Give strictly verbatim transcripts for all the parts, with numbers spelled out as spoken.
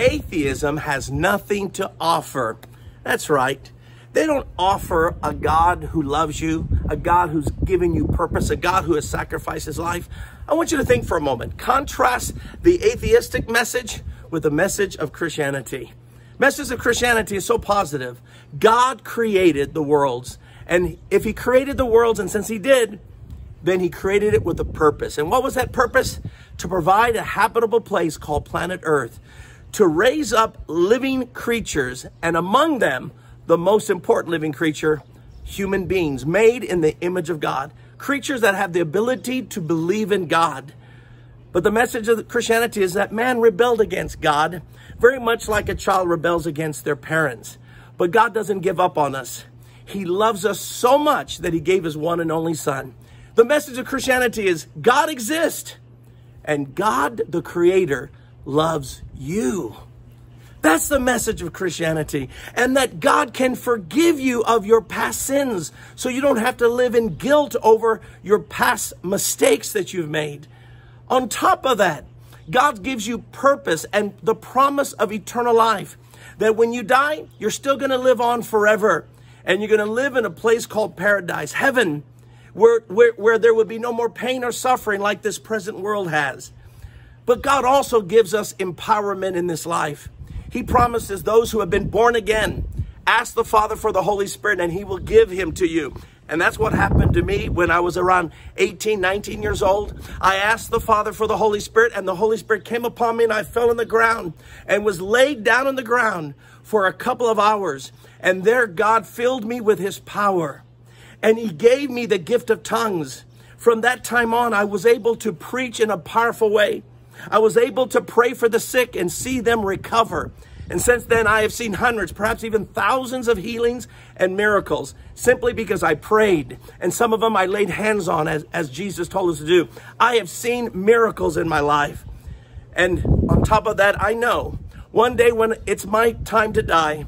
Atheism has nothing to offer. That's right. They don't offer a God who loves you, a God who's given you purpose, a God who has sacrificed his life. I want you to think for a moment. Contrast the atheistic message with the message of Christianity. Message of Christianity is so positive. God created the worlds. And if he created the worlds, and since he did, then he created it with a purpose. And what was that purpose? To provide a habitable place called planet Earth, to raise up living creatures, and among them, the most important living creature, human beings, made in the image of God, creatures that have the ability to believe in God. But the message of Christianity is that man rebelled against God, very much like a child rebels against their parents. But God doesn't give up on us. He loves us so much that he gave his one and only son. The message of Christianity is God exists, and God, the creator, loves you. That's the message of Christianity, and that God can forgive you of your past sins, so you don't have to live in guilt over your past mistakes that you've made. On top of that, God gives you purpose and the promise of eternal life, that when you die, you're still going to live on forever, and you're going to live in a place called paradise, heaven, where, where, where there would be no more pain or suffering like this present world has. But God also gives us empowerment in this life. He promises those who have been born again, ask the Father for the Holy Spirit and he will give him to you. And that's what happened to me when I was around eighteen, nineteen years old. I asked the Father for the Holy Spirit and the Holy Spirit came upon me and I fell on the ground and was laid down on the ground for a couple of hours. And there God filled me with his power and he gave me the gift of tongues. From that time on, I was able to preach in a powerful way. I was able to pray for the sick and see them recover. And since then, I have seen hundreds, perhaps even thousands of healings and miracles simply because I prayed. And some of them I laid hands on as, as Jesus told us to do. I have seen miracles in my life. And on top of that, I know one day when it's my time to die,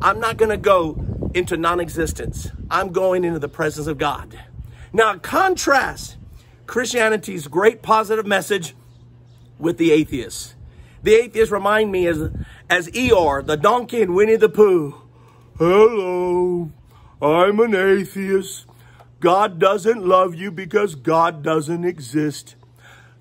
I'm not going to go into non-existence. I'm going into the presence of God. Now, contrast Christianity's great positive message with the atheists. The atheists remind me as, as Eeyore, the donkey in Winnie the Pooh. Hello, I'm an atheist. God doesn't love you because God doesn't exist.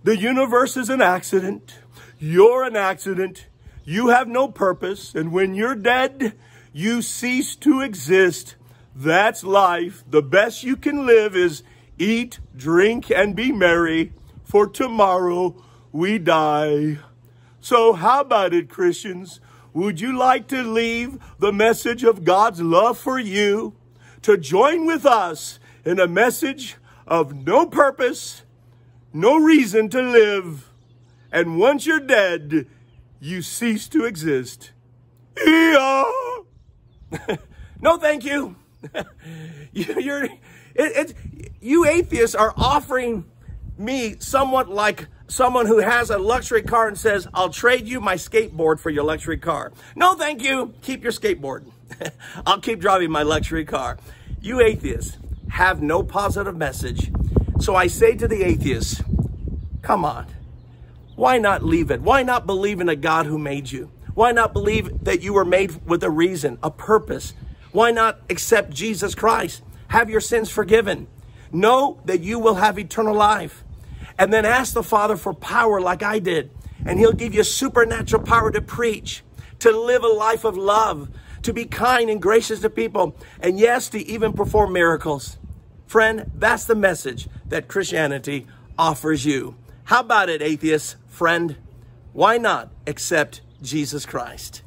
The universe is an accident. You're an accident. You have no purpose. And when you're dead, you cease to exist. That's life. The best you can live is eat, drink, and be merry, for tomorrow we die. So how about it, Christians? Would you like to leave the message of God's love for you to join with us in a message of no purpose, no reason to live, and once you're dead, you cease to exist? E-oh! No, thank you. you, you're, it, it, you atheists are offering me somewhat like someone who has a luxury car and says, I'll trade you my skateboard for your luxury car. No, thank you. Keep your skateboard. I'll keep driving my luxury car. You atheists have no positive message. So I say to the atheists, come on. Why not leave it? Why not believe in a God who made you? Why not believe that you were made with a reason, a purpose? Why not accept Jesus Christ? Have your sins forgiven. Know that you will have eternal life. And then ask the Father for power like I did. And he'll give you supernatural power to preach, to live a life of love, to be kind and gracious to people. And yes, to even perform miracles. Friend, that's the message that Christianity offers you. How about it, atheist friend? Why not accept Jesus Christ?